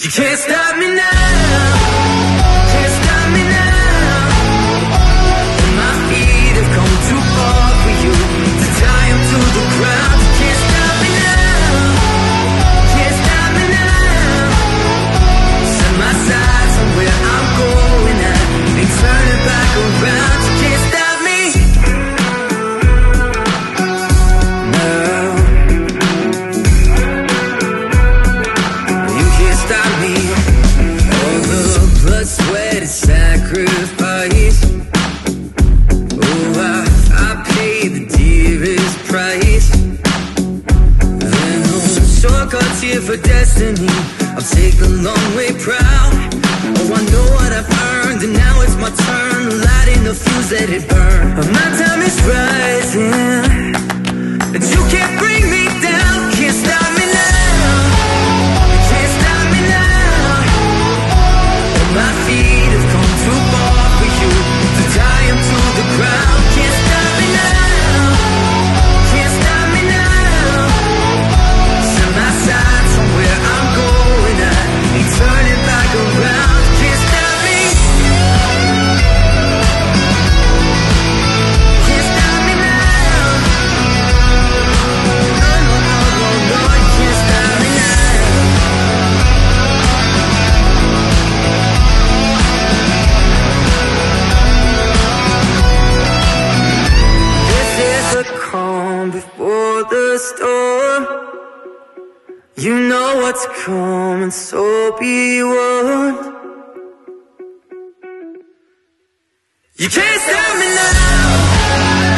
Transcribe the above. You can't stop me now. Sacrifice. Oh, I paid the dearest price. Then on shortcut here for destiny, I've taken a long way proud. Oh, I know what I've earned, and now it's my turn, lighting the fuse that it burned. Oh, my time is rising, and you can't bring me down. Can't stop me now. You can't stop me now. Oh, my feet before the storm, you know what's coming, so be warned. You can't stop me now.